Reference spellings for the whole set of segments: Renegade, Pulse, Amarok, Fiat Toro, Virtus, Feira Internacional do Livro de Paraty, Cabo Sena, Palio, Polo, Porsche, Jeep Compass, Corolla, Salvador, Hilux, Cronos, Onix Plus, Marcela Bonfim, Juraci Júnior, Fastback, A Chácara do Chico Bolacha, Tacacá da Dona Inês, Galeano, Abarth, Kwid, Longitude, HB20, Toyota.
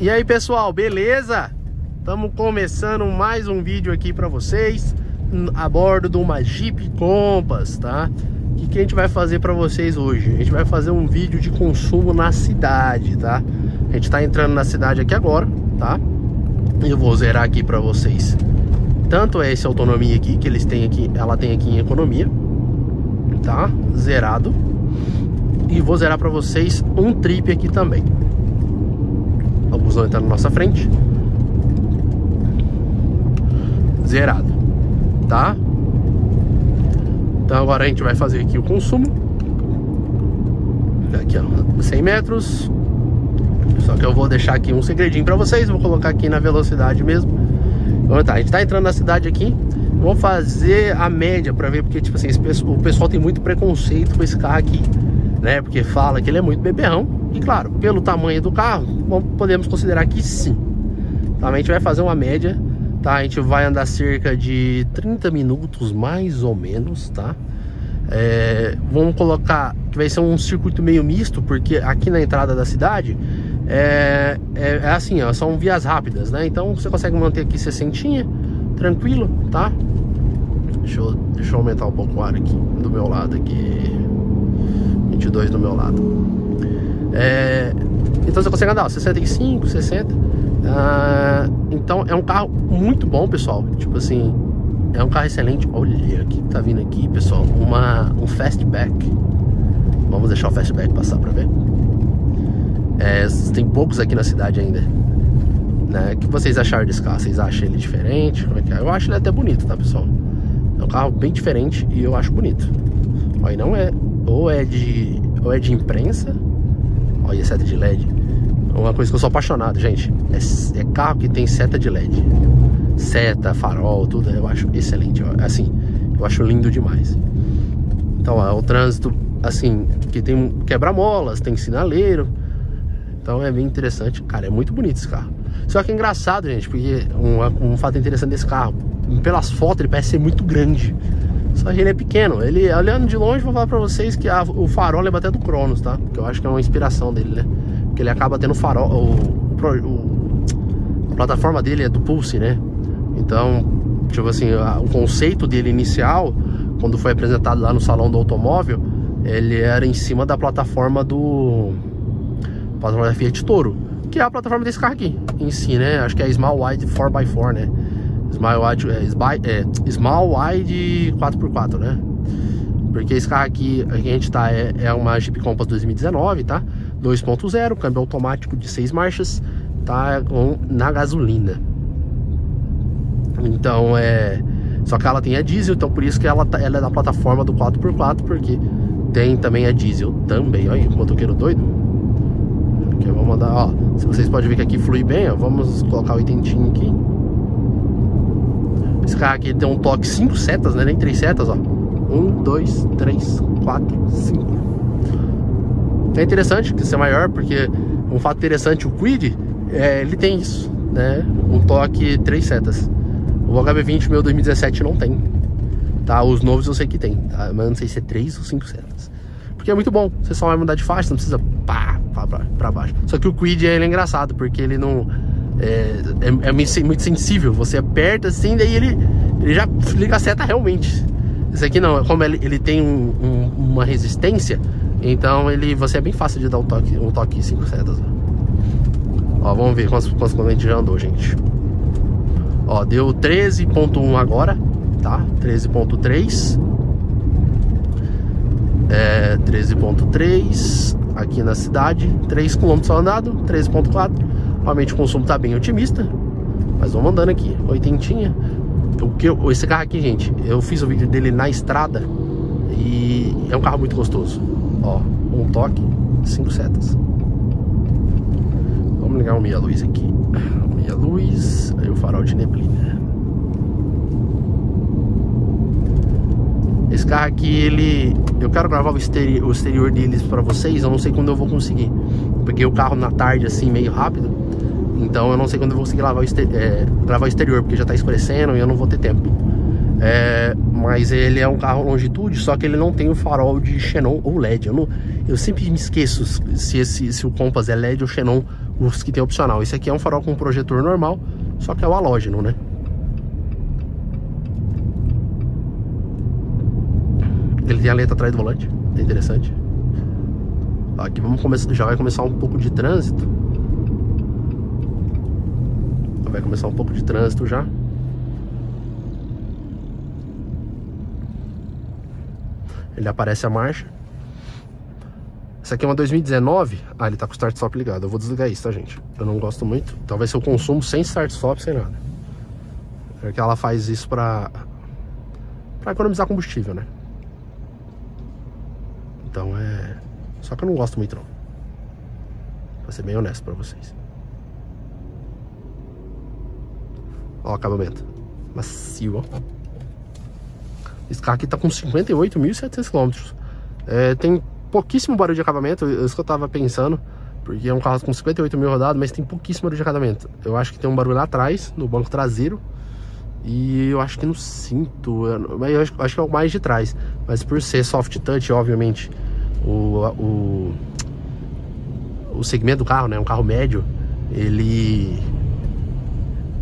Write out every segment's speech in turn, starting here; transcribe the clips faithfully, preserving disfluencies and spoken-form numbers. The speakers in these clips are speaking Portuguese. E aí pessoal, beleza? Estamos começando mais um vídeo aqui para vocês a bordo de uma Jeep Compass, tá? O que, que a gente vai fazer para vocês hoje? A gente vai fazer um vídeo de consumo na cidade, tá? A gente tá entrando na cidade aqui agora, tá? Eu vou zerar aqui para vocês. Tanto é essa autonomia aqui que eles têm aqui, ela tem aqui em economia, tá? Zerado. E vou zerar para vocês um trip aqui também. O busão está na nossa frente. Zerado, tá? Então agora a gente vai fazer aqui o consumo. Aqui ó, cem metros. Só que eu vou deixar aqui um segredinho pra vocês. Vou colocar aqui na velocidade mesmo. Então tá, a gente tá entrando na cidade aqui. Vou fazer a média pra ver, porque tipo assim, esse pessoal, o pessoal tem muito preconceito com esse carro aqui, né? Porque fala que ele é muito beberrão. E claro, pelo tamanho do carro, podemos considerar que sim, tá? A gente vai fazer uma média, tá? A gente vai andar cerca de trinta minutos, mais ou menos, tá? É, vamos colocar que vai ser um circuito meio misto, porque aqui na entrada da cidade é, é, é assim, ó, são vias rápidas, né? Então você consegue manter aqui sessentinha, tranquilo, tá? Deixa eu, deixa eu aumentar um pouco o ar aqui, do meu lado aqui, vinte e dois do meu lado. É, então você consegue andar, ó, sessenta e cinco, sessenta. Ah, então é um carro muito bom, pessoal. Tipo assim, é um carro excelente. Olha aqui, tá vindo aqui, pessoal, uma, um Fastback. Vamos deixar o Fastback passar pra ver. É, tem poucos aqui na cidade ainda, né? O que vocês acharam desse carro? Vocês acham ele diferente? Como é que é? Eu acho ele até bonito, tá, pessoal? É um carro bem diferente e eu acho bonito. Olha, não é, ou é de, ou é de imprensa. Olha, seta de L E D. Uma coisa que eu sou apaixonado, gente, é, é carro que tem seta de L E D. Seta, farol, tudo. Eu acho excelente, ó. Assim, eu acho lindo demais. Então, ó, o trânsito, assim, que tem quebra-molas, tem sinaleiro. Então é bem interessante. Cara, é muito bonito esse carro. Só que é engraçado, gente, porque um, um fato interessante desse carro, pelas fotos ele parece ser muito grande, só que ele é pequeno. Ele, olhando de longe, vou falar pra vocês que a, o farol lembra até do Cronos, tá? Que eu acho que é uma inspiração dele, né? Porque ele acaba tendo farol. O, o, a plataforma dele é do Pulse, né? Então, tipo assim, a, o conceito dele inicial, quando foi apresentado lá no salão do automóvel, ele era em cima da plataforma do... plataforma da Fiat Toro, que é a plataforma desse carro aqui em si, né? Acho que é Small Wide quatro por quatro, né? Small Wide, é, é, Small Wide quatro por quatro, né? Porque esse carro aqui, a gente tá, é, é uma Jeep Compass dois mil e dezenove, tá? dois ponto zero, câmbio automático de seis marchas, tá? Com, na gasolina. Então é... só que ela tem a diesel, então por isso que ela, ela é da plataforma do quatro por quatro, porque tem também a diesel também. Olha aí, motoqueiro doido. Aqui, eu vou mandar, ó, se vocês podem ver que aqui flui bem, ó. Vamos colocar o oitentinho aqui. Esse carro aqui tem um toque cinco setas, né? Nem três setas, ó. um, dois, três, quatro, cinco. É interessante que isso é maior, porque um fato interessante, o Kwid, é, ele tem isso, né? Um toque três setas. O H B vinte meu dois mil e dezessete não tem, tá? Os novos eu sei que tem, tá? Mas não sei se é três ou cinco setas. Porque é muito bom, você só vai mudar de faixa, não precisa pá, pá, pá pra baixo. Só que o Kwid, ele é engraçado, porque ele não... É, é, é muito sensível, você aperta assim, daí ele, ele já liga a seta realmente. Esse aqui não, como ele, ele tem um, um, uma resistência, então ele, você é bem fácil de dar um toque, um toque cinco setas. Ó, ó, vamos ver quantos, quantos a gente já andou, gente. Ó, deu treze ponto um agora, tá? treze ponto três. É, treze ponto três aqui na cidade, três quilômetros só andado, treze ponto quatro. Realmente o consumo tá bem otimista, mas vamos andando aqui, oitentinha. O que eu, esse carro aqui, gente, eu fiz o vídeo dele na estrada e é um carro muito gostoso. Ó, um toque, cinco setas. Vamos ligar o meia luz aqui, meia luz, aí o farol de neblina. Esse carro aqui, ele, eu quero gravar o exterior, o exterior deles para vocês. Eu não sei quando eu vou conseguir, peguei o carro na tarde assim meio rápido. Então eu não sei quando eu vou conseguir gravar o, exterior, é, gravar o exterior, porque já tá escurecendo e eu não vou ter tempo. É, mas ele é um carro Longitude, só que ele não tem o farol de xenon ou L E D. Eu, não, eu sempre me esqueço se, esse, se o Compass é L E D ou xenon os que tem opcional. Esse aqui é um farol com projetor normal, só que é o halógeno, né? Ele tem a letra atrás do volante, é interessante. Aqui vamos começar, já vai começar um pouco de trânsito. Vai começar um pouco de trânsito já. Ele aparece a marcha. Essa aqui é uma dois mil e dezenove. Ah, ele tá com o start stop ligado. Eu vou desligar isso, tá, gente? Eu não gosto muito. Talvez eu consumo sem start stop, sem nada. É que ela faz isso pra, pra economizar combustível, né? Então é... Só que eu não gosto muito, não. Pra ser bem honesto pra vocês. Ó o acabamento. Macio, ó. Esse carro aqui tá com cinquenta e oito mil e setecentos quilômetros. É, tem pouquíssimo barulho de acabamento. Isso que eu tava pensando. Porque é um carro com cinquenta e oito mil rodado, mas tem pouquíssimo barulho de acabamento. Eu acho que tem um barulho lá atrás, no banco traseiro. E eu acho que no cinto. Eu, eu acho, acho que é o mais de trás. Mas por ser soft touch, obviamente, o, o, o segmento do carro, né? Um carro médio, ele,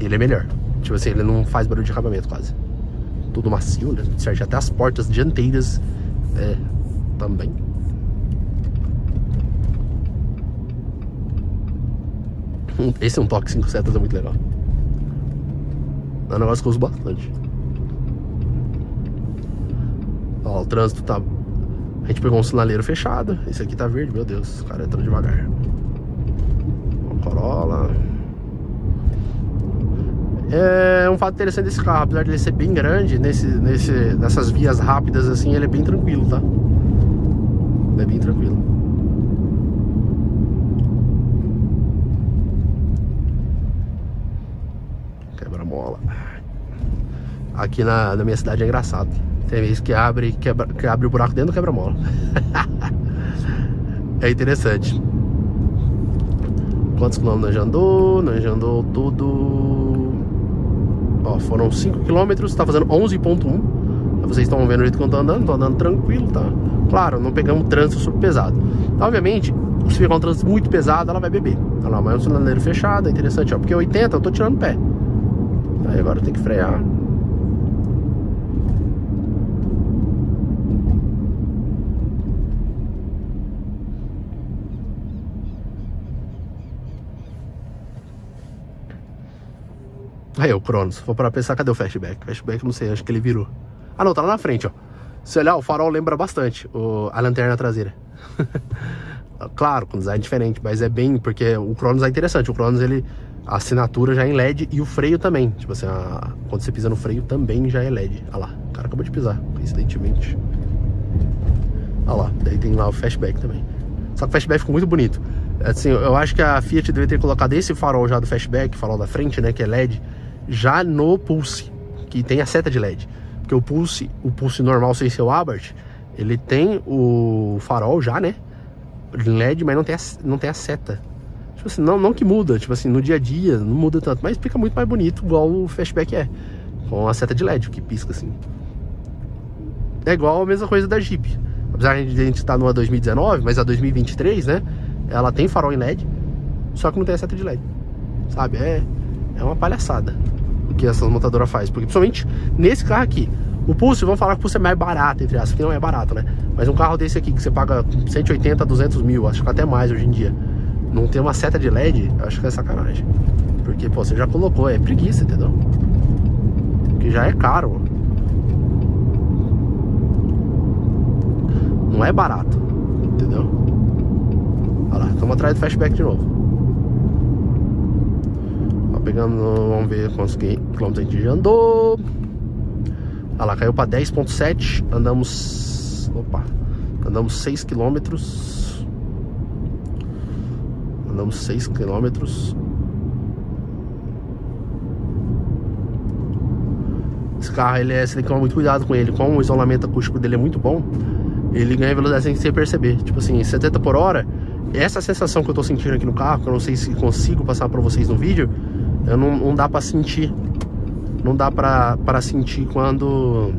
ele é melhor. Tipo assim, ele não faz barulho de acabamento quase. Tudo macio, né? Certo, até as portas dianteiras é, também. Esse é um toque cinco setas, é muito legal. É um negócio que eu uso bastante. Ó, o trânsito tá... A gente pegou um sinaleiro fechado. Esse aqui tá verde, meu Deus. Os caras entram devagar. Ó, Corolla... É um fato interessante desse carro, apesar de ele ser bem grande, nesse, nesse, nessas vias rápidas assim, ele é bem tranquilo, tá? Ele é bem tranquilo. Quebra-mola. Aqui na, na minha cidade é engraçado. Tem vezes que abre, quebra, que abre o buraco dentro do quebra-mola. É interessante. Quantos quilômetros nós já andou? Nós já andou tudo... Ó, foram cinco quilômetros, tá fazendo onze ponto um. Vocês estão vendo o jeito que eu tô andando, tô andando tranquilo, tá? Claro, não pegamos trânsito super pesado. Então, obviamente, se pegar um trânsito muito pesado, ela vai beber. Olha lá, mas é um sinaleiro fechado, é interessante, ó. Porque oitenta eu tô tirando o pé. Aí agora eu tenho que frear. Aí, o Cronos, vou parar pra pensar, cadê o Fastback? Fastback, não sei, acho que ele virou. Ah, não, tá lá na frente, ó. Se olhar, o farol lembra bastante o, a lanterna traseira. Claro, com design diferente, mas é bem... Porque o Cronos é interessante, o Cronos, ele... A assinatura já é em L E D e o freio também. Tipo assim, a, quando você pisa no freio também já é L E D. Olha lá, o cara acabou de pisar, coincidentemente. Olha lá, daí tem lá o Fastback também. Só que o Fastback ficou muito bonito. Assim, eu acho que a Fiat deveria ter colocado esse farol já do Fastback, farol da frente, né, que é L E D, já no Pulse, que tem a seta de L E D. Porque o Pulse, o Pulse normal sem ser o Abarth, ele tem o farol já, né, L E D, mas não tem a, não tem a seta. Tipo assim, não, não que muda, tipo assim, no dia a dia não muda tanto, mas fica muito mais bonito, igual o Fastback é, com a seta de L E D, que pisca assim. É igual a mesma coisa da Jeep. Apesar de a gente estar numa dois mil e dezenove, mas a dois mil e vinte e três, né, ela tem farol em L E D, só que não tem a seta de L E D, sabe? É, é uma palhaçada o que essas montadoras fazem, porque principalmente nesse carro aqui, o Pulse, vamos falar que o Pulse é mais barato, entre aspas, que não é barato, né? Mas um carro desse aqui, que você paga cento e oitenta, duzentos mil, acho que até mais hoje em dia, não tem uma seta de L E D, acho que é sacanagem. Porque, pô, você já colocou, é preguiça, entendeu? Porque já é caro. Não é barato, entendeu? Olha lá, estamos atrás do Fastback de novo. Ó, pegando, vamos ver quantos quilômetros a gente já andou. Olha lá, caiu para dez ponto sete. Andamos... Opa! Andamos seis quilômetros. Andamos seis quilômetros. Esse carro, ele é... Você tem que tomar muito cuidado com ele. Como o isolamento acústico dele é muito bom, ele ganha velocidade sem você perceber. Tipo assim, setenta por hora... Essa sensação que eu tô sentindo aqui no carro, que eu não sei se consigo passar pra vocês no vídeo, eu não, não dá pra sentir. Não dá pra, pra sentir quando...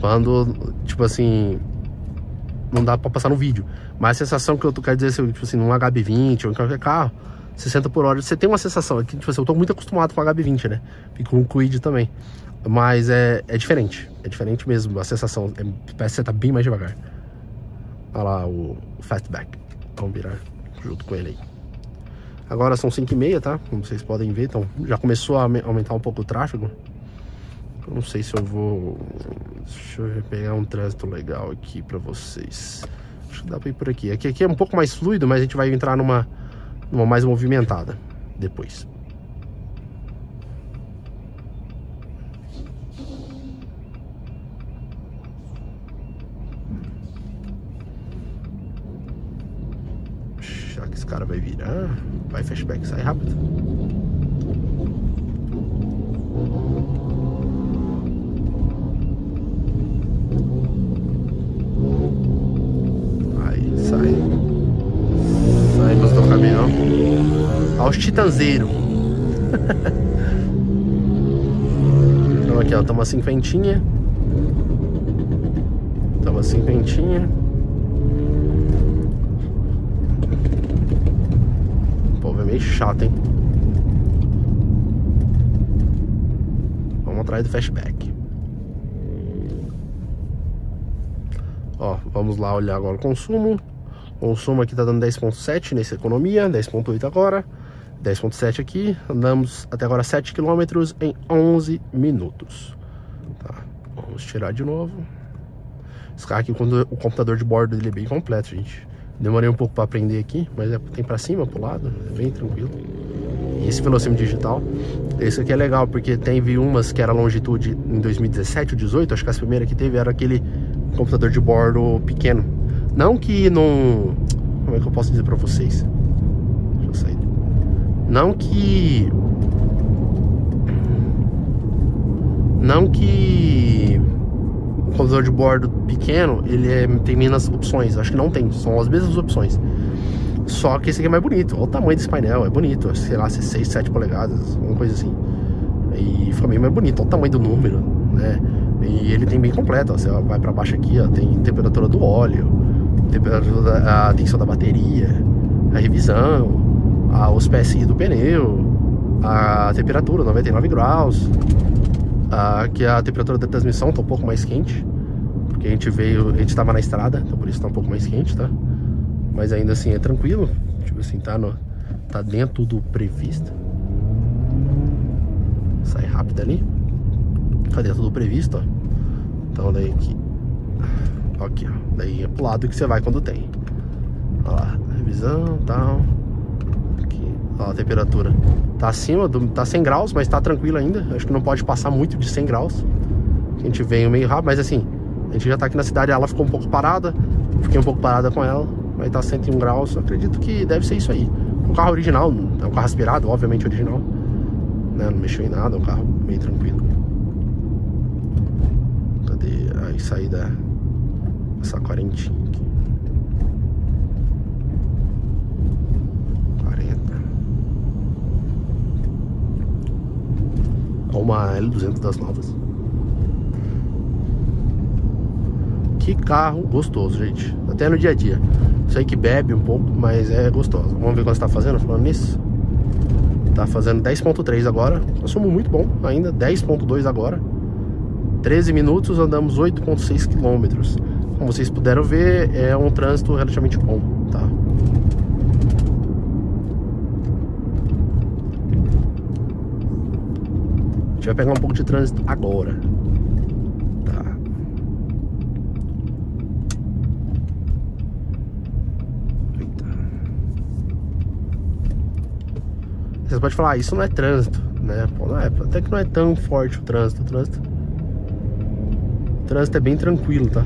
Quando, tipo assim... não dá pra passar no vídeo. Mas a sensação que eu quero dizer, tipo assim, num H B vinte ou em qualquer carro, sessenta por hora, você tem uma sensação. É que, tipo assim, eu tô muito acostumado com H B vinte, né? E com o Kwid também. Mas é, é diferente. É diferente mesmo. A sensação é, parece que você tá bem mais devagar. Olha lá o Fastback. Vamos virar junto com ele aí. Agora são cinco e meia, tá? Como vocês podem ver, então já começou a aumentar um pouco o tráfego. Eu não sei se eu vou... Deixa eu pegar um trânsito legal aqui pra vocês. Acho que dá pra ir por aqui. Aqui, aqui é um pouco mais fluido, mas a gente vai entrar numa, numa mais movimentada depois. Que esse cara vai virar, vai flashback, sai rápido. Aí, sai. Sai, gostou do caminhão. Olha os titanzeiros. Então aqui, ó, toma cinquentinha. Toma cinquentinha. Meio chato, hein? Vamos atrás do Fastback. Ó, vamos lá olhar agora o consumo. O consumo aqui tá dando dez vírgula sete nessa economia, dez vírgula oito agora, dez vírgula sete aqui. Andamos até agora sete quilômetros em onze minutos. Tá, vamos tirar de novo. Esse carro aqui, quando o computador de bordo dele é bem completo, gente. Demorei um pouco para aprender aqui, mas é, tem para cima, pro lado, é bem tranquilo. E esse velocímetro digital, esse aqui é legal, porque teve umas que era Longitude em dois mil e dezessete ou dezoito, acho que as primeiras que teve era aquele computador de bordo pequeno. Não que não... Como é que eu posso dizer para vocês? Deixa eu sair. Não que... Não que... O computador de bordo pequeno, ele é, tem menos opções. Acho que não tem, são as mesmas opções. Só que esse aqui é mais bonito. Olha o tamanho desse painel, é bonito. Sei lá, se seis, sete polegadas, alguma coisa assim. E fica meio mais bonito. Olha o tamanho do número, né? E ele tem bem completo. Ó, você vai pra baixo aqui, ó, tem temperatura do óleo, temperatura da, a tensão da bateria, a revisão, a, os P S I do pneu, a temperatura, noventa e nove graus. Aqui a temperatura da transmissão tá um pouco mais quente, porque a gente veio, a gente tava na estrada, então por isso tá um pouco mais quente, tá? Mas ainda assim é tranquilo, tipo assim, tá, no, tá dentro do previsto. Sai rápido ali. Tá dentro do previsto, ó. Então daí aqui, aqui, ó. Daí é pro lado que você vai quando tem. Ó lá, revisão e tal. A temperatura tá acima, do, tá cem graus, mas tá tranquilo ainda. Acho que não pode passar muito de cem graus. A gente veio meio rápido, mas assim, a gente já tá aqui na cidade, ela ficou um pouco parada. Fiquei um pouco parada com ela, mas tá cento e um graus. Eu acredito que deve ser isso aí. O carro original, é um carro aspirado, obviamente original, né? Não mexeu em nada, é um carro meio tranquilo. Cadê a saída? Essa quarentinha aqui. Uma L duzentos das novas. Que carro gostoso, gente. Até no dia a dia. Sei que bebe um pouco, mas é gostoso. Vamos ver quanto está fazendo, falando nisso. Tá fazendo dez vírgula três agora. Consumo muito bom ainda. dez vírgula dois agora. treze minutos, andamos oito vírgula seis quilômetros. Como vocês puderam ver, é um trânsito relativamente bom, tá? A gente vai pegar um pouco de trânsito agora. Tá. Eita. Você pode falar, ah, isso não é trânsito, né? Pô, não é, até que não é tão forte o trânsito. O trânsito, o trânsito é bem tranquilo, tá?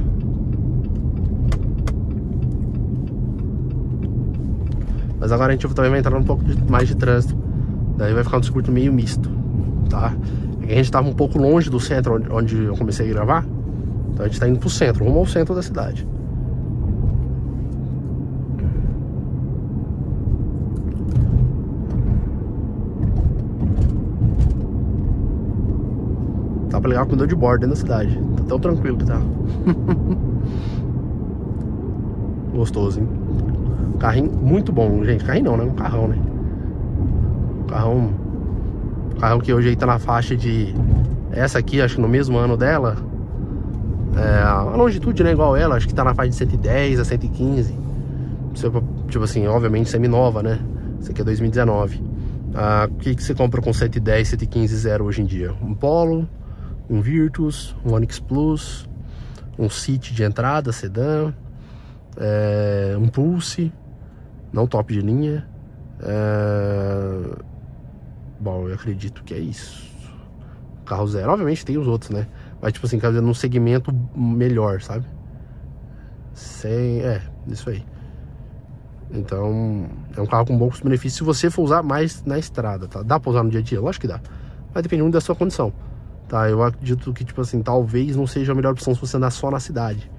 Mas agora a gente também vai entrar um pouco de, mais de trânsito. Daí vai ficar um circuito meio misto. Tá? A gente estava um pouco longe do centro onde, onde eu comecei a gravar. Então a gente está indo pro centro, rumo ao centro da cidade. Tá pra ligar com o dor de bordo dentro da cidade. Tá tão tranquilo que tá. gostoso, hein? Carrinho muito bom, gente. Carrinho não, né? Um carrão, né? Um carrão... Um carrão que hoje aí tá na faixa de... Essa aqui, acho que no mesmo ano dela... É, a Longitude, né, igual ela, acho que tá na faixa de cento e dez a cento e quinze. Tipo assim, obviamente semi-nova, né? Isso aqui é dois mil e dezenove. Ah, o que que você compra com cento e dez, cento e quinze, zero hoje em dia? Um Polo, um Virtus, um Onix Plus, um City de entrada, sedã, é, um Pulse, não top de linha. É, bom, eu acredito que é isso. Carro zero, obviamente tem os outros, né? Mas tipo assim, quer dizer, num segmento melhor, sabe? Sem... É, isso aí. Então, é um carro com bons benefícios se você for usar mais na estrada, tá? Dá pra usar no dia a dia? Lógico que dá. Mas depende muito da sua condição, tá? Eu acredito que, tipo assim, talvez não seja a melhor opção se você andar só na cidade.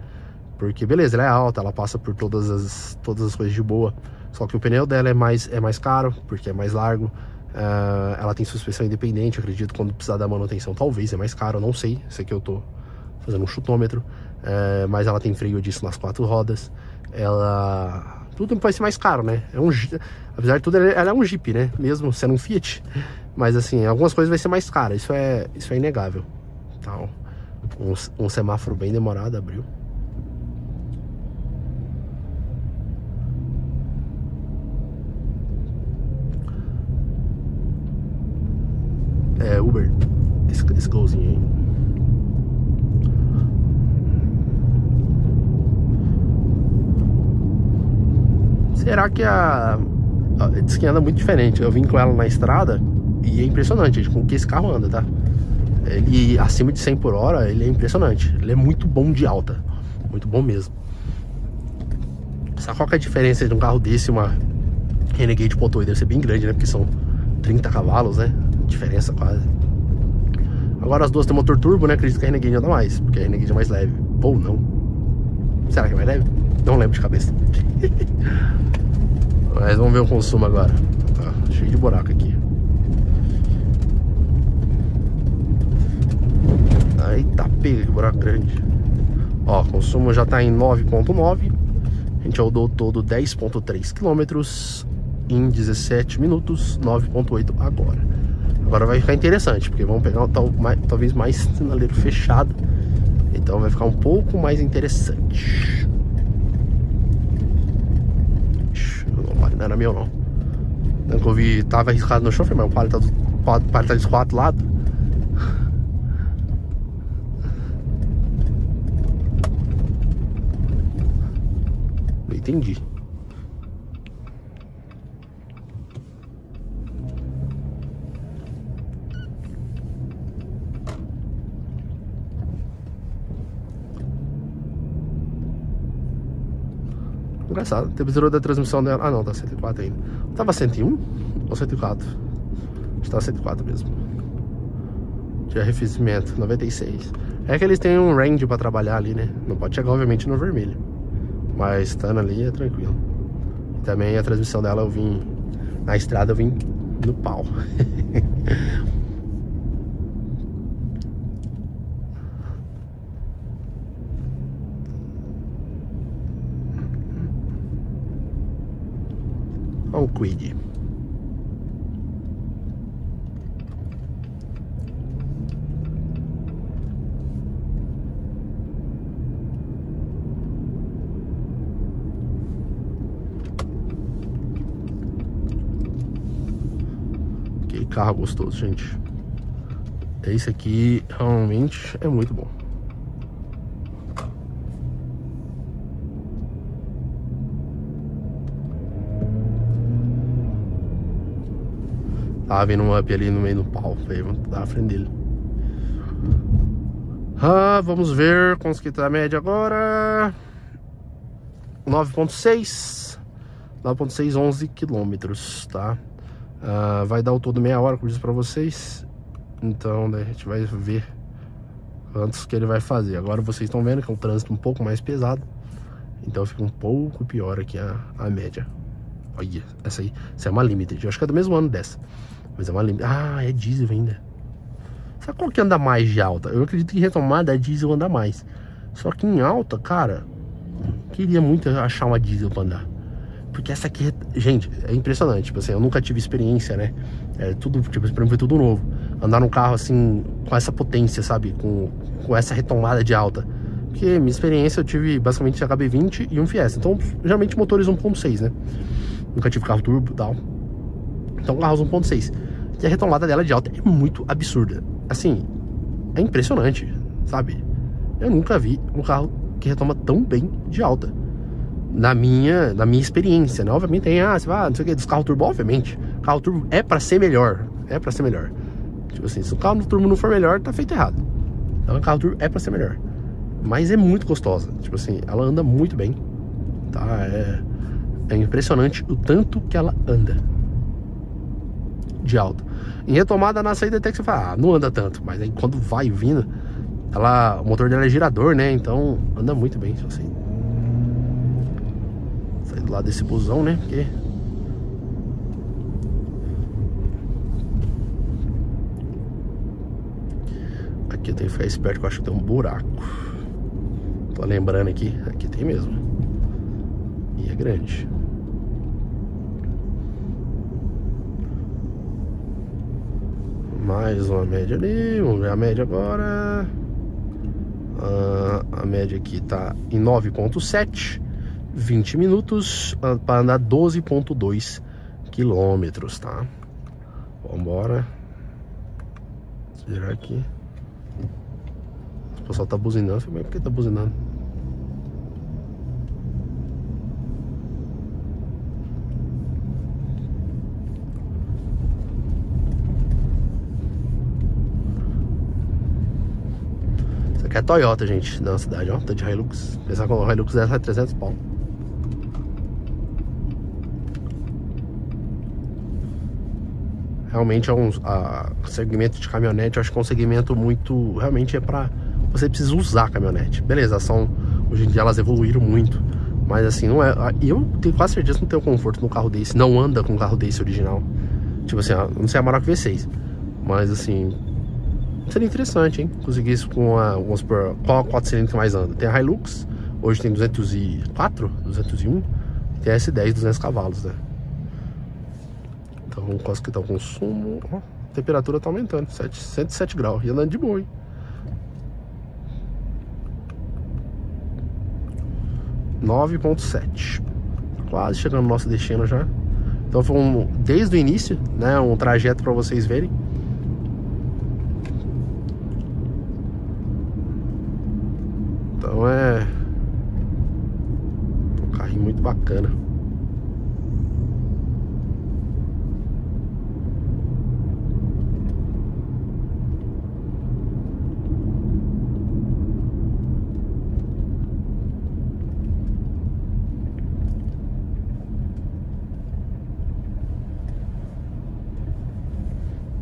Porque, beleza, ela é alta, ela passa por todas as, todas as coisas de boa. Só que o pneu dela é mais, é mais caro, porque é mais largo. Uh, ela tem suspensão independente, eu acredito, quando precisar da manutenção, talvez é mais caro, eu não sei. Isso aqui eu tô fazendo um chutômetro. Uh, mas ela tem freio disso nas quatro rodas. Ela... Tudo vai ser mais caro, né? É um... Apesar de tudo, ela é um Jeep, né? Mesmo sendo um Fiat. Mas assim, algumas coisas vai ser mais cara, isso é, isso é inegável. Então, um, um semáforo bem demorado abriu. É, Uber, esse, esse golzinho aí. Será que a... Diz que anda muito diferente. Eu vim com ela na estrada e é impressionante, gente, com que esse carro anda, tá? Ele, acima de cem por hora, ele é impressionante. Ele é muito bom de alta. Muito bom mesmo. Sabe qual que é a diferença de um carro desse e uma Renegade ponto oito? Deve ser bem grande, né? Porque são trinta cavalos, né? Diferença quase. Agora as duas tem motor turbo, né? Acredito que a Renegade anda mais, porque a Renegade é mais leve. Ou não. Será que é mais leve? Não lembro de cabeça. Mas vamos ver o consumo agora. Tá cheio de buraco aqui. Eita, pega, que buraco grande. Ó, o consumo já tá em nove ponto nove. A gente rodou todo dez ponto três quilômetros em dezessete minutos, nove ponto oito agora. Agora vai ficar interessante, porque vamos pegar tal, mais, talvez mais sinaleiro fechado. Então vai ficar um pouco mais interessante. Não era meu, não. Tanto que eu vi, tava arriscado no chão, mas o Palio tá, do, o Palio tá dos quatro lados. Não entendi. Engraçado, temperatura da transmissão dela... Ah não, tá cento e quatro ainda. Tava cento e um ou cento e quatro? Acho que tava cento e quatro mesmo. De arrefecimento, noventa e seis. É que eles têm um range pra trabalhar ali, né? Não pode chegar, obviamente, no vermelho. Mas estando ali é tranquilo. Também a transmissão dela eu vim... Na estrada eu vim no pau. O Kwid. Que carro gostoso, gente. Esse aqui realmente é muito bom. Tava vindo um up ali no meio do pau, vamos dar a frente dele. Ah, vamos ver quanto que tá a média agora. nove ponto seis, nove ponto seis, onze quilômetros, tá? Ah, vai dar o todo meia hora, como eu disse pra vocês. Então, né, a gente vai ver quantos que ele vai fazer. Agora vocês estão vendo que é um trânsito um pouco mais pesado. Então fica um pouco pior aqui a, a média. Olha, essa aí, essa é uma Limited. Eu acho que é do mesmo ano dessa. Mas é uma Limited. Ah, é diesel ainda. Sabe qual que anda mais de alta? Eu acredito que retomada é diesel anda mais. Só que em alta, cara, Queria muito achar uma diesel pra andar. Porque essa aqui, gente, é impressionante. Tipo assim, eu nunca tive experiência, né? É tudo, tipo, pra mim foi tudo novo. Andar num carro assim, com essa potência, sabe? Com, com essa retomada de alta. Porque minha experiência eu tive basicamente H B vinte e um Fiesta. Então, geralmente motores um ponto seis, né? Nunca tive carro turbo e tal. Então, carros um ponto seis. E a retomada dela de alta é muito absurda. Assim, é impressionante, sabe? Eu nunca vi um carro que retoma tão bem de alta. Na minha, na minha experiência, né? Obviamente tem, ah, você vai, não sei o que, dos carros turbo, obviamente. Carro turbo é pra ser melhor. É pra ser melhor. Tipo assim, se o carro no turbo não for melhor, tá feito errado. Então, o carro turbo é pra ser melhor. Mas é muito gostosa. Tipo assim, ela anda muito bem. Tá? É, é impressionante o tanto que ela anda de alta. Em retomada, na saída até que você fala, ah, não anda tanto. Mas aí quando vai vindo, ela, o motor dela é girador, né? Então, anda muito bem, tipo assim. Sair do lado desse busão, né? Porque... aqui eu tenho que ficar esperto, que eu acho que tem um buraco. Tô lembrando aqui. Aqui tem mesmo. E é grande. Mais uma média ali. Vamos ver a média agora. Ah, a média aqui tá em nove ponto sete. vinte minutos para andar doze ponto dois quilômetros, tá? Vamos embora. Virar aqui. O pessoal tá buzinando, mas por que tá buzinando? Isso aqui é a Toyota, gente, da cidade, ó. Tá de Hilux. Pensar que o Hilux dessa é trezentos pau. Realmente é um a, segmento de caminhonete, eu acho que é um segmento muito... Realmente é pra... Você precisa usar a caminhonete. Beleza, são... Hoje em dia elas evoluíram muito. Mas assim, não é... Eu tenho quase certeza que não tenho conforto num carro desse. Não anda com um carro desse original. Tipo assim, não sei a Amarok V seis. Mas assim... Seria interessante, hein? Conseguir isso com a... Vamos supor, qual a quatro cilindros que mais anda? Tem a Hilux. Hoje tem duzentos e quatro, duzentos e um. E tem a S dez, duzentos cavalos, né? Então, quase que tá o consumo. Ó, a temperatura tá aumentando, cento e sete graus. E andando de boa, hein? nove ponto sete. Quase chegando no nosso destino já. Então, foi um, desde o início, né? Um trajeto pra vocês verem. Então, é... um carrinho muito bacana.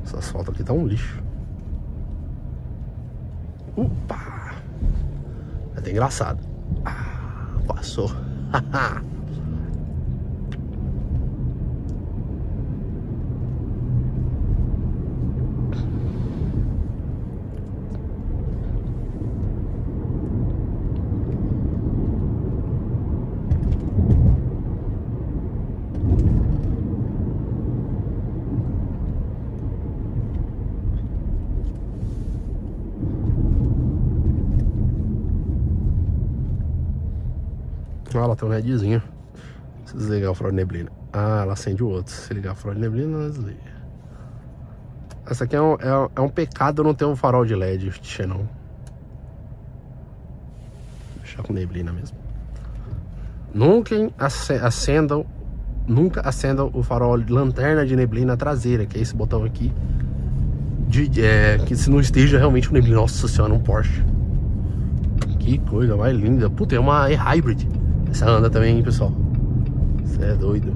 Esse asfalto aqui tá um lixo. Opa! É até engraçado. Ah, passou. Ah, ela tem um LEDzinho. Se desligar o farol de neblina. Ah, ela acende o outro. Se ligar o farol de neblina, ela desliga. Essa aqui é um, é, é um pecado não ter um farol de L E D, Xenon. Deixar com neblina mesmo. Nunca acendam, nunca acendam o farol de lanterna de neblina traseira, que é esse botão aqui. De, é, que se não esteja realmente com neblina. Nossa senhora, um Porsche. Que coisa mais linda. Puta, é uma E-Hybrid. Essa anda também, hein, pessoal? Você é doido.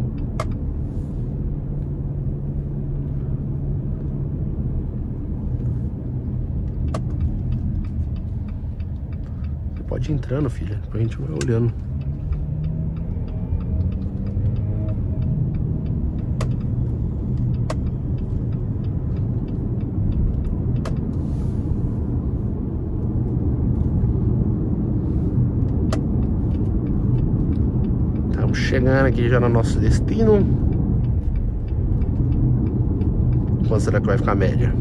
Você pode ir entrando, filha. Depois a gente vai olhando. chegando aqui já no nosso destino. Quanto será que vai ficar a média?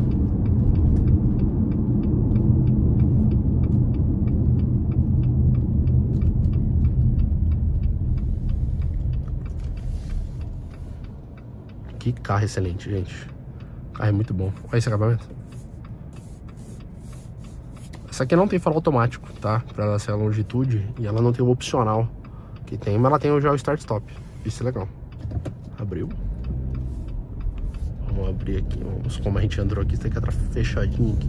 Que carro excelente, gente. Carro é muito bom. Olha esse acabamento. Essa aqui não tem farol automático, tá? Pra ela ser a Longitude. E ela não tem o opcional que tem, mas ela tem o já o start stop. Isso é legal. Abriu. Vamos abrir aqui. Vamos, como a gente andou aqui, isso tem que estar fechadinho aqui.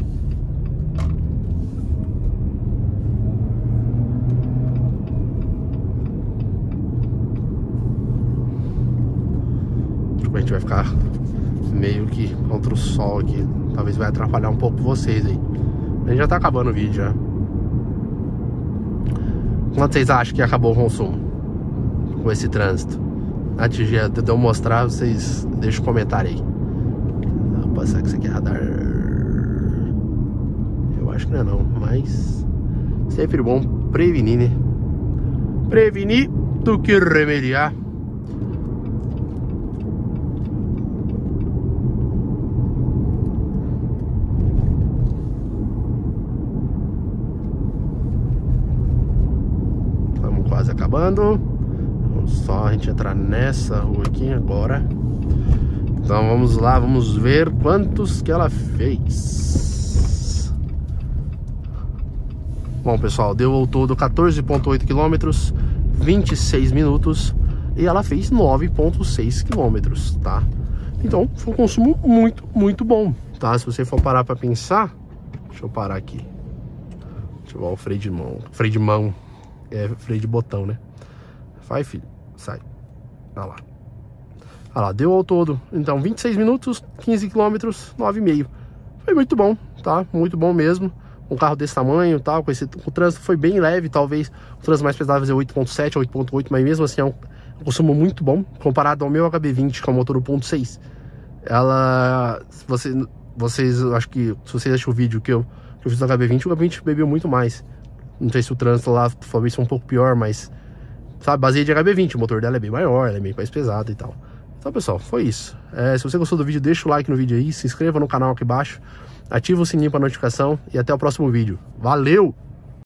A gente vai ficar meio que contra o sol aqui. Talvez vai atrapalhar um pouco vocês aí. A gente já tá acabando o vídeo já. Quanto vocês acham que acabou o consumo com esse trânsito? Antes de eu mostrar, vocês deixam um comentário aí. Opa, será que isso aqui é radar? Eu acho que não é não, mas sempre bom prevenir, né? Prevenir do que remediar. Acabando, vamos só a gente entrar nessa rua aqui agora. Então vamos lá, vamos ver quantos que ela fez. Bom, pessoal, deu ao todo quatorze vírgula oito quilômetros, vinte e seis minutos, e ela fez nove vírgula seis quilômetros, tá? Então foi um consumo muito, muito bom, tá? Se você for parar para pensar, deixa eu parar aqui, deixa eu ver o freio de mão, freio de mão. É freio de botão, né? Vai, filho, sai. Olha lá. Olha lá, deu ao todo. Então, vinte e seis minutos, quinze quilômetros, nove vírgula cinco. Foi muito bom, tá? Muito bom mesmo. Um carro desse tamanho, tal, com esse... O trânsito foi bem leve, talvez. O trânsito mais pesado vai ser oito vírgula sete, oito vírgula oito, mas mesmo assim é um consumo muito bom. Comparado ao meu H B vinte, que é o motor um ponto seis. Ela... Você... Vocês, acho que... Se vocês acham o vídeo que eu, que eu fiz no H B vinte, o H B vinte bebeu muito mais. Não sei se o trânsito lá talvez foi um pouco pior, mas... Sabe, baseia de H B vinte, o motor dela é bem maior, ela é bem mais pesada e tal. Então, pessoal, foi isso. É, se você gostou do vídeo, deixa o like no vídeo aí, se inscreva no canal aqui embaixo, ativa o sininho para notificação e até o próximo vídeo. Valeu!